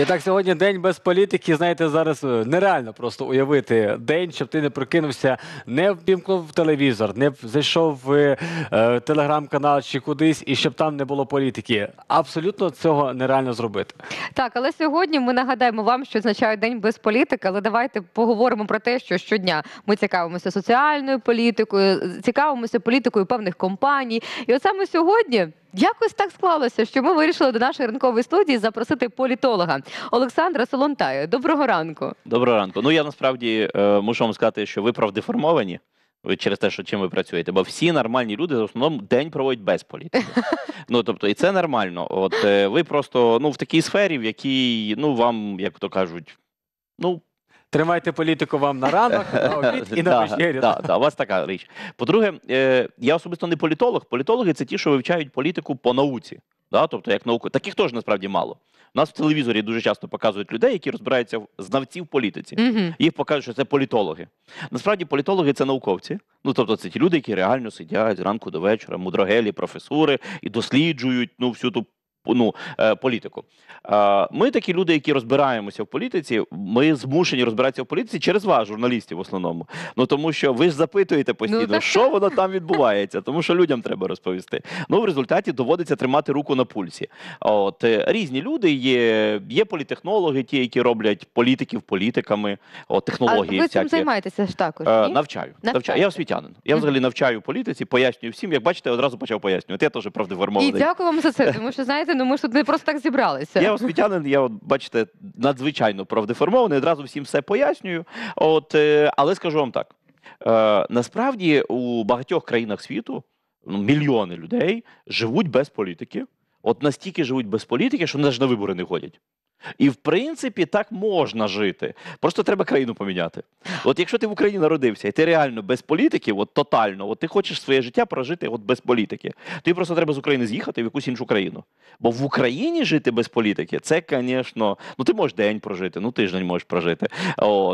І так, сьогодні день без політики, знаєте, зараз нереально просто уявити день, щоб ти не прокинувся, не впімкнув телевізор, не зайшов в телеграм-канал чи кудись, і щоб там не було політики. Абсолютно цього нереально зробити. Так, але сьогодні ми нагадаємо вам, що означає день без політики, але давайте поговоримо про те, що щодня ми цікавимося соціальною політикою, цікавимося політикою певних компаній. І от саме сьогодні якось так склалося, що ми вирішили до нашої ранкової студії запросити політолога Олександра Солонтая. Доброго ранку. Доброго ранку. Ну, я насправді мушу вам сказати, що ви правдеформовані. Ви через те, що чим ви працюєте, бо всі нормальні люди в основному день проводять без політики. Ну, тобто, і це нормально. От ви просто, ну, в такій сфері, в якій, ну, вам, як то кажуть, ну, тримайте політику вам на ранок, на обід і на вечері. Так, у вас така річ. По-друге, я особисто не політолог. Політологи – це ті, що вивчають політику по науці. Тобто, як науку. Таких теж, насправді, мало. У нас в телевізорі дуже часто показують людей, які розбираються в знавці в політиці. Їх покажуть, що це політологи. Насправді, політологи – це науковці. Ну, тобто, це ті люди, які реально сидять з ранку до вечора, мудрогелі, професори, і досліджують, ну, всю ту політику. Ми такі люди, які розбираємося в політиці, ми змушені розбиратися в політиці через вас, журналістів в основному. Ну, тому що ви ж запитуєте постійно, що воно там відбувається, тому що людям треба розповісти. Ну, в результаті доводиться тримати руку на пульсі. От, різні люди є, є політехнологи, ті, які роблять політиків політиками, технології всякі. А ви цим займаєтеся ж також, ні? Навчаю. Я освітянин. Я взагалі навчаю політиці, пояснюю всім. Як бачите, одразу почав пояснювати. Я теж правдеформований. І дякую вам за це, тому що, знаєте, ну, ми ж тут не просто так зібралися. Я освітянин, я, бачите, надзвичайно правдеформований, одразу всім все пояснюю. Але скажу вам так, насправді у багатьох країнах світу мільйони людей живуть без політики. От настільки живуть без політики, що навіть на вибори не ходять. І, в принципі, так можна жити. Просто треба країну поміняти. От якщо ти в Україні народився, і ти реально без політики, от тотально, от ти хочеш своє життя прожити от без політики, тобі просто треба з України з'їхати в якусь іншу країну. Бо в Україні жити без політики, це, звісно, ну ти можеш день прожити, ну тиждень можеш прожити,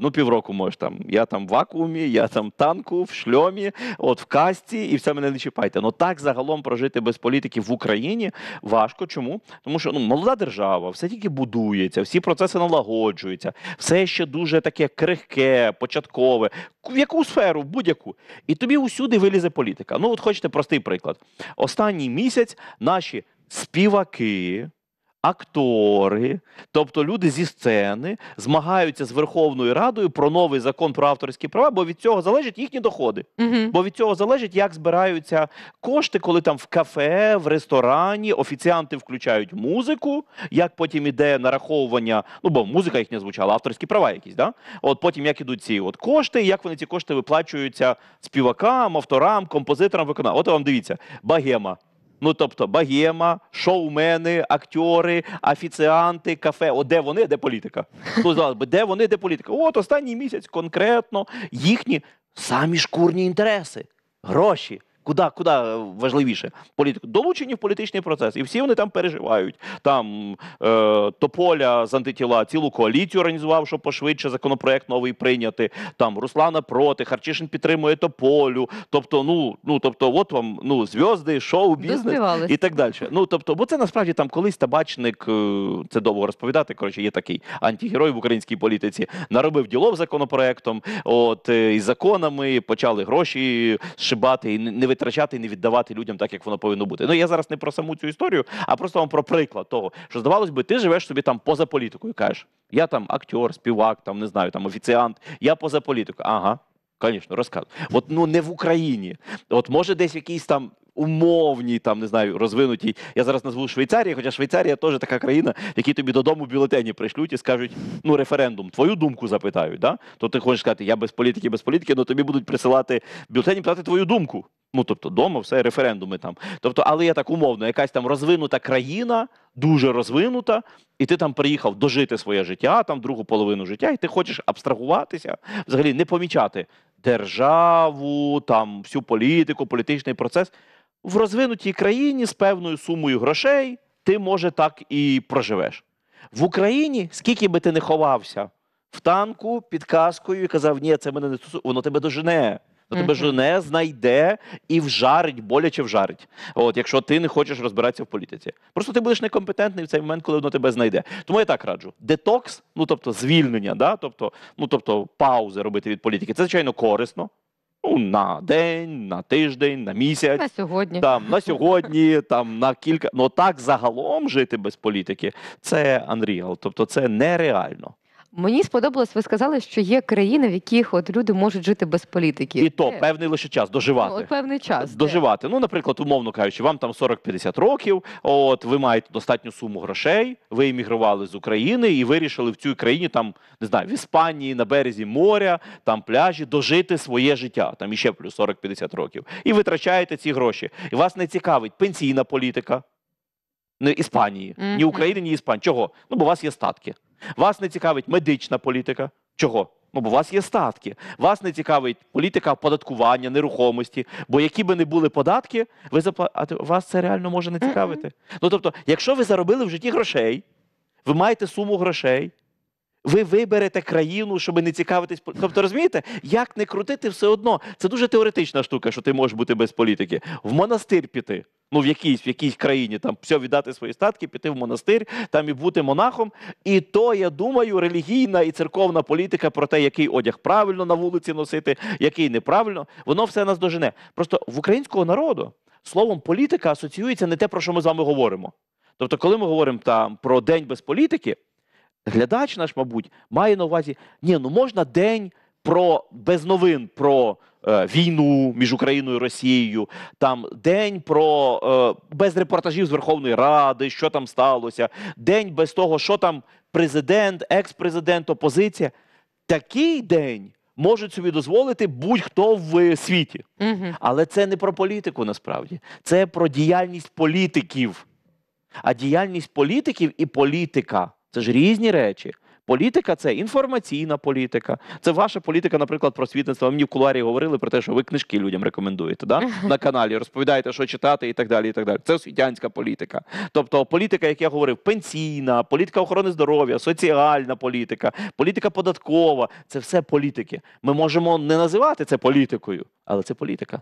ну півроку можеш там, я там в вакуумі, я там танку, в шльомі, от в касті, і все мене не чіпайте. Ну так загалом прожити без політики в Україні важко. Чому? Тому що, ну, молода держава, все тільки будує. Всі процеси налагоджуються, все ще дуже таке крихке, початкове, в яку сферу, в будь-яку. І тобі усюди вилізе політика. Ну от хочете простий приклад. Останній місяць наші співаки, актори, тобто люди зі сцени, змагаються з Верховною Радою про новий закон про авторські права, бо від цього залежать їхні доходи. Бо від цього залежить, як збираються кошти, коли там в кафе, в ресторані офіціанти включають музику, як потім іде нараховування, ну, бо музика їхня звучала, авторські права якісь, да? От потім як ідуть ці от кошти, як вони ці кошти виплачуються співакам, авторам, композиторам, виконавцям. От вам дивіться, богема. Ну, тобто, богема, шоумени, актери, офіціанти, кафе. О, де вони, де політика? Де вони, де політика? От останній місяць конкретно їхні самі шкурні інтереси, гроші. Куди важливіше? Політику. Долучені в політичний процес. І всі вони там переживають. Там Тополя з «Антитіла» цілу коаліцію організував, щоб пошвидше законопроект новий прийняти. Там Руслана проти, Харчишин підтримує Тополю. Тобто, от вам зв'язки, шоу, бізнес і так далі. Ну, тобто, бо це насправді там колись табачник, це довго розповідати, коротше, є такий антигерой в українській політиці, наробив ділов законопроектом, от, із законами, почали гроші зшибати і не витрачати і не віддавати людям так, як воно повинно бути. Ну, я зараз не про саму цю історію, а просто вам про приклад того, що, здавалось би, ти живеш собі там поза політикою, кажеш, я там актер, співак, там, не знаю, там, офіціант, я поза політикою. Ага, звісно, розказую. От, ну, не в Україні. От, може, десь якийсь там умовній, там, не знаю, розвинутій, я зараз назву Швейцарію, хоча Швейцарія теж така країна, в якій тобі додому бюлетені прийшлють і скажуть, ну, референдум, твою думку запитають, да? То ти хочеш сказати, я без політики, але тобі будуть присилати бюлетені, питати твою думку. Ну, тобто, дома все, референдуми там. Тобто, але я так умовно, якась там розвинута країна, дуже розвинута, і ти там приїхав дожити своє життя, там другу половину життя, і ти хочеш абстрагуватися, взагалі не помічати державу, там, всю політику, політичний процес. В розвинутій країні з певною сумою грошей ти, може, так і проживеш. В Україні, скільки би ти не ховався в танку під каскою і казав, ні, це мене не стосується, воно тебе дожене. то тебе жене, знайде і вжарить, боляче вжарить. От, якщо ти не хочеш розбиратися в політиці. Просто ти будеш некомпетентний в цей момент, коли воно тебе знайде. Тому я так раджу. Детокс, ну тобто звільнення, да? тобто паузи робити від політики. Це, звичайно, корисно. Ну, на день, на тиждень, на місяць. На сьогодні. Там, на сьогодні, там, на кілька. Ну так загалом жити без політики – це unreal, тобто це нереально. Мені сподобалось, ви сказали, що є країни, в яких от люди можуть жити без політики. І то певний лише час доживати. Ну, певний час. Доживати. Ну, наприклад, умовно кажучи, вам там 40-50 років, от ви маєте достатню суму грошей, ви емігрували з України і вирішили в цій країні, там, не знаю, в Іспанії, на березі моря, там пляжі, дожити своє життя, там іще плюс 40-50 років. І витрачаєте ці гроші. І вас не цікавить пенсійна політика Іспанії, ні України, ні Іспанії. Чого? Ну, бо у вас є статки. Вас не цікавить медична політика. Чого? Ну, бо у вас є статки. Вас не цікавить політика оподаткування, нерухомості. Бо які би не були податки, ви вас це реально може не цікавити. Ну, тобто, якщо ви заробили в житті грошей, ви маєте суму грошей, ви виберете країну, щоб не цікавитись. Тобто, розумієте, як не крутити все одно. Це дуже теоретична штука, що ти можеш бути без політики. В монастир піти. Ну, в якійсь країні, там, все віддати свої статки, піти в монастир, там і бути монахом. І то, я думаю, релігійна і церковна політика про те, який одяг правильно на вулиці носити, який неправильно, воно все нас дожене. Просто в українського народу словом політика асоціюється не те, про що ми з вами говоримо. Тобто, коли ми говоримо там про день без політики, глядач наш, мабуть, має на увазі, ні, ну можна день без новин про війну між Україною і Росією, там день без репортажів з Верховної Ради, що там сталося, день без того, що там президент, екс-президент, опозиція. Такий день можуть собі дозволити будь-хто в світі. Але це не про політику насправді, це про діяльність політиків. А діяльність політиків і політика – це ж різні речі. Політика – це інформаційна політика. Це ваша політика, наприклад, просвітництва. Мені в кулуарі говорили про те, що ви книжки людям рекомендуєте, да? На каналі, розповідаєте, що читати і так далі, і так далі. Це освітянська політика. Тобто політика, як я говорив, пенсійна, політика охорони здоров'я, соціальна політика, політика податкова – це все політики. Ми можемо не називати це політикою, але це політика.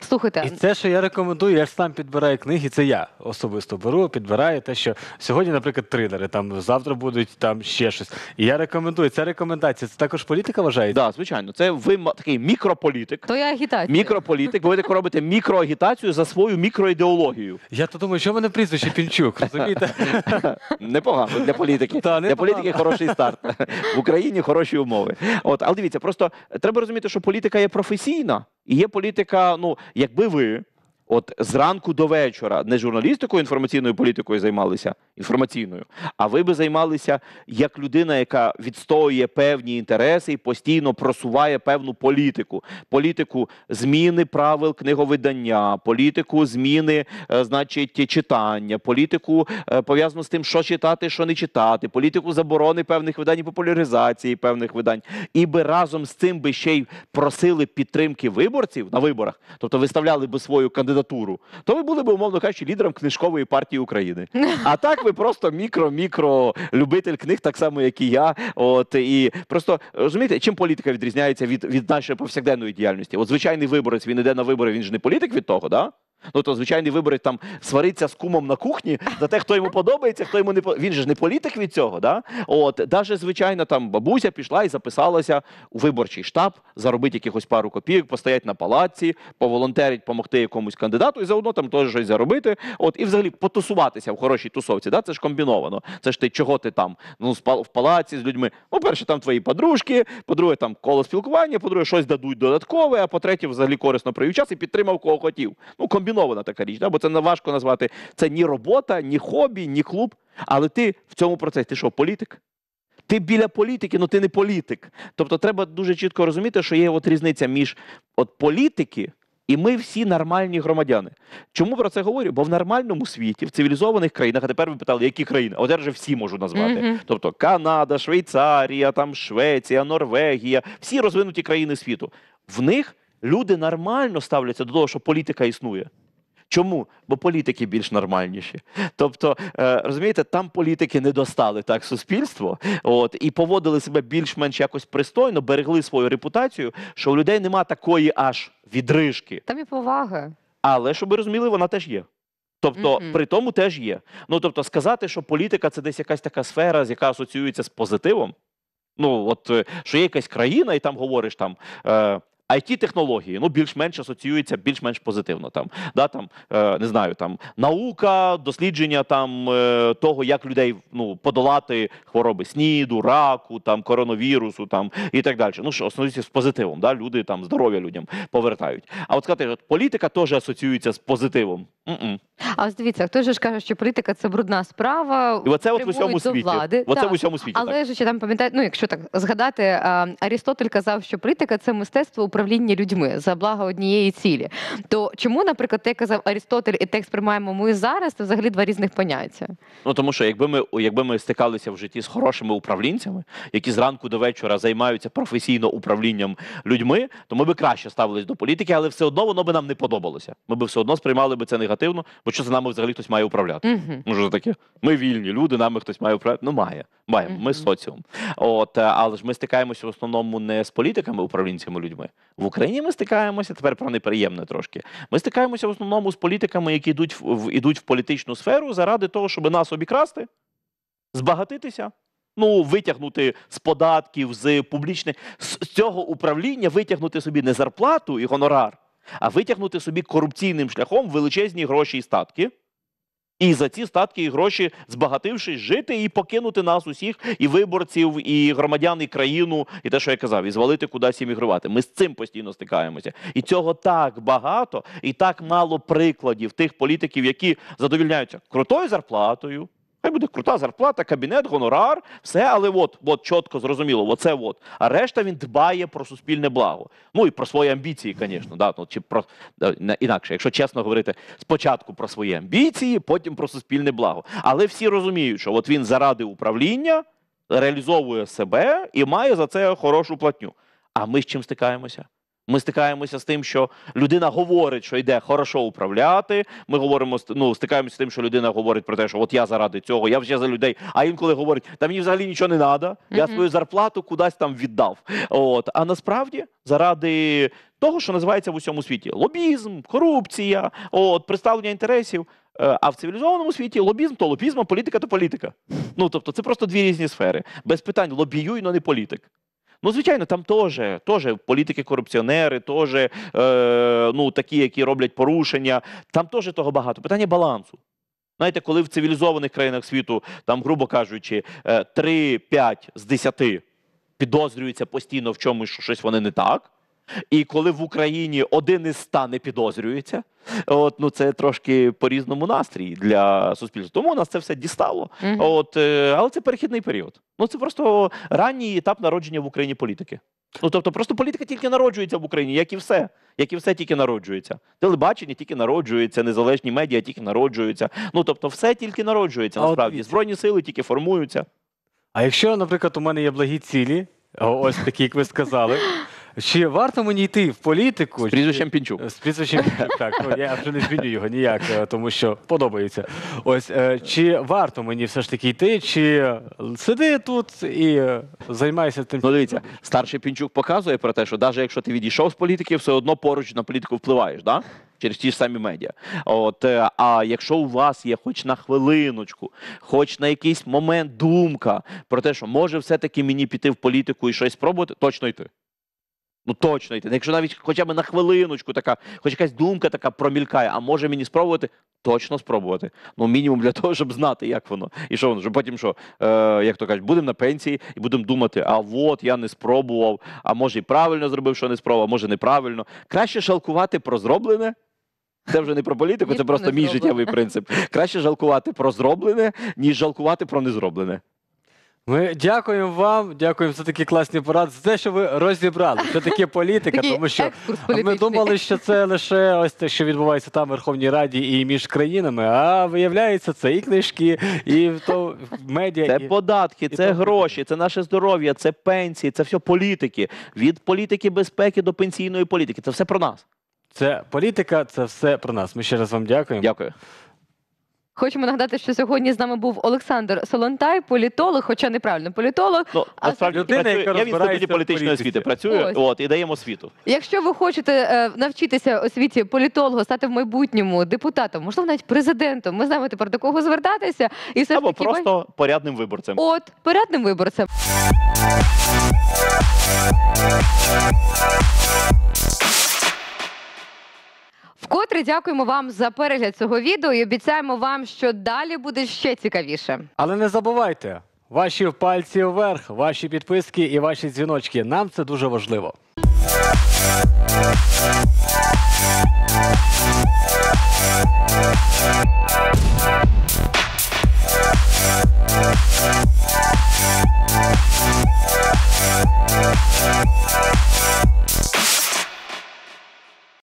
Слухайте. І це, що я рекомендую, я ж сам підбираю книги, це я особисто беру, підбираю те, що сьогодні, наприклад, трилери, там завтра будуть там ще щось. І я рекомендую, ця рекомендація, це також політика вважається? Так, звичайно, це ви такий мікрополітик. То я агітація. Мікрополітик, бо ви так робите мікроагітацію за свою мікроідеологію. Я то думаю, що в мене прізвище Пінчук, розумієте? Непогано для політики. Для політики хороший старт. В Україні хороші умови. Але дивіться, просто треба розуміти, що політика є професійна. І є політика, ну, якби ви от зранку до вечора не журналістикою, інформаційною політикою займалися, інформаційною, а ви би займалися як людина, яка відстоює певні інтереси і постійно просуває певну політику. Політику зміни правил книговидання, політику зміни, значить, читання, політику пов'язану з тим, що читати, що не читати, політику заборони певних видань і популяризації певних видань. І би разом з цим би ще й просили підтримки виборців на виборах, тобто виставляли би свою кандидатуру, то ви були б, умовно кажучи, лідером книжкової партії України. А так ви просто мікро-мікро любитель книг, так само, як і я. І просто, розумієте, чим політика відрізняється від нашої повсякденної діяльності? От звичайний виборець, він йде на вибори, він ж не політик від того, да? Ну, то звичайний виборець там свариться з кумом на кухні за те, хто йому подобається, хто йому не подобається. Він же ж не політик від цього, да? От, даже, звичайно, там бабуся пішла і записалася у виборчий штаб, заробить якихось пару копійок, постоять на палатці, поволонтерить, помогти якомусь кандидату і заодно там теж щось заробити. От, і взагалі потусуватися в хорошій тусовці, да? Це ж комбіновано. Це ж ти, чого ти там, ну, в палатці з людьми. Ну, перше, там твої подружки, по-друге, там коло спілкування, по-друге, щось дадуть додаткове, а по-третє, взагалі корисно провів час і підтримав кого хотів. Ну, комбінована така річ, бо це важко назвати. Це ні робота, ні хобі, ні клуб. Але ти в цьому процесі, ти що, політик? Ти біля політики, але ти не політик. Тобто треба дуже чітко розуміти, що є різниця між політики і ми всі нормальні громадяни. Чому про це говорю? Бо в нормальному світі, в цивілізованих країнах, а тепер ви питали, які країни? От я вже всі можу назвати. Тобто Канада, Швейцарія, Швеція, Норвегія, всі розвинуті країни світу. В них люди нормально ставляться до того, що політика існує. Чому? Бо політики більш нормальніші. Тобто, розумієте, там політики не достали так суспільство, і поводили себе більш-менш якось пристойно, берегли свою репутацію, що у людей нема такої аж відрижки. Там і повага. Але, щоб ви розуміли, вона теж є. Тобто, при тому теж є. Ну, тобто, сказати, що політика – це десь якась така сфера, яка асоціюється з позитивом, ну, от, що є якась країна, і там говориш, там, IT-технології, ну, більш-менш асоціюються, більш-менш позитивно, там, да, там, не знаю, там, наука, дослідження, там, того, як людей, ну, подолати хвороби СНІДу, раку, там, коронавірусу, там, і так далі. Ну, що, основніше, з позитивом, да, люди, там, здоров'я людям повертають. А от сказати, от, політика теж асоціюється з позитивом. А ось дивіться, хтось же ж каже, що політика – це брудна справа, прямують до влади. Оце в усьому світі. Але ж, там, пам'ятаєте, ну, якщо так згадати, Арістотель казав, що політика – це мистецтво управління людьми за благо однієї цілі. То чому, наприклад, те, казав Арістотель, і текст приймаємо ми зараз, це взагалі два різних поняття? Ну, тому що, якби ми стикалися в житті з хорошими управлінцями, які зранку до вечора займаються професійно управлінням людьми, то ми би краще ставились до політики, але все одно воно би нам не подобалося. Ми би все одно сприймали би це негативно, бо що за нами взагалі хтось має управляти? Може таке? Ми вільні люди, нами хтось має управляти? Ну, має. Маємо. Ми соціум. Але ж ми стикаємося в основному не з політиками, управлінцями людьми. В Україні ми стикаємося, тепер про неприємне трошки, ми стикаємося в основному з політиками, які йдуть в політичну сферу заради того, щоб нас обікрасти, збагатитися, ну, витягнути з податків, з публічних, з цього управління витягнути собі не зарплату і гонорар, а витягнути собі корупційним шляхом величезні гроші і статки, і за ці статки і гроші, збагатившись, жити і покинути нас усіх, і виборців, і громадян, і країну, і те, що я казав, і звалити кудись і мігрувати. Ми з цим постійно стикаємося. І цього так багато, і так мало прикладів тих політиків, які задовольняються крутою зарплатою. Хай буде крута зарплата, кабінет, гонорар, все, але от, чітко, зрозуміло, оце от. А решта він дбає про суспільне благо. Ну, і про свої амбіції, звісно, чи про, інакше, якщо чесно говорити, спочатку про свої амбіції, потім про суспільне благо. Але всі розуміють, що от він заради управління реалізовує себе і має за це хорошу платню. А ми з чим стикаємося? Ми стикаємося з тим, що людина говорить, що йде хорошо управляти, ми говоримо, ну, стикаємося з тим, що людина говорить про те, що от я заради цього, я вже за людей, а інколи говорить, та мені взагалі нічого не треба, я свою зарплату кудись там віддав. А насправді заради того, що називається в усьому світі лобізм, корупція, представлення інтересів, а в цивілізованому світі лобізм – то лобізм, а політика – то політика. Ну, тобто це просто дві різні сфери. Без питань лобіюй, но не політик. Ну, звичайно, там теж політики-корупціонери, теж такі, які роблять порушення, там теж того багато. Питання балансу. Знаєте, коли в цивілізованих країнах світу, там, грубо кажучи, 3-5 з 10 підозрюються постійно в чомусь, що щось вони не так, і коли в Україні 1 із 100 не підозрюється, це трошки по-різному настрій для суспільства. Тому нас це все дістало. Але це перехідний період. Це просто ранній етап народження в Україні політики. Тобто просто політика тільки народжується в Україні, як і все. Як і все тільки народжується. Телебачення тільки народжується, незалежні медіа тільки народжуються. Тобто все тільки народжується насправді. Збройні сили тільки формуються. А якщо, наприклад, у мене є благі цілі, ось такі, як ви сказали, чи варто мені йти в політику? З прізвищем Пінчук. З прізвищем Пінчук, так. Я вже не зміню його ніяк, тому що подобається. Ось, чи варто мені все ж таки йти, чи сиди тут і займайся тим... Ну, дивіться, старший Пінчук показує про те, що навіть якщо ти відійшов з політики, все одно поруч на політику впливаєш, так? Через ті ж самі медіа. А якщо у вас є хоч на хвилиночку, хоч на якийсь момент думка про те, що може все-таки мені піти в політику і щось спробувати, точно йти. Ну, точно йти. Якщо навіть хоча б на хвилиночку така, хоч якась думка така промількає, а може мені спробувати? Точно спробувати. Ну, мінімум для того, щоб знати, як воно. І що воно, щоб потім що, як то кажуть, будемо на пенсії і будемо думати, а от, я не спробував, а може і правильно зробив, що не спробував, а може неправильно. Краще жалкувати про зроблене. Це вже не про політику, це просто мій життєвий принцип. Краще жалкувати про зроблене, ніж жалкувати про незроблене. Ми дякуємо вам, дякуємо за такі класні поради, за те, що ви розібрали, що таке політика, тому що ми думали, що це лише ось те, що відбувається там в Верховній Раді і між країнами, а виявляється, це і книжки, і медіа. Це податки, це гроші, це наше здоров'я, це пенсії, це все політики. Від політики безпеки до пенсійної політики. Це все про нас. Це політика, це все про нас. Ми ще раз вам дякуємо. Дякую. Хочемо нагадати, що сьогодні з нами був Олександр Солонтай, політолог, хоча неправильно політолог. Ну, насправді, людина, яка розбирається в Інституті політичної освіти, працює і даємо освіту. Якщо ви хочете навчитися освіті політолога, стати в майбутньому депутатом, можливо, навіть президентом, ми знаємо тепер до кого звертатися. І все або просто порядним виборцем. От, порядним виборцем. Вкотре дякуємо вам за перегляд цього відео і обіцяємо вам, що далі буде ще цікавіше. Але не забувайте, ваші пальці вверх, ваші підписки і ваші дзвіночки. Нам це дуже важливо.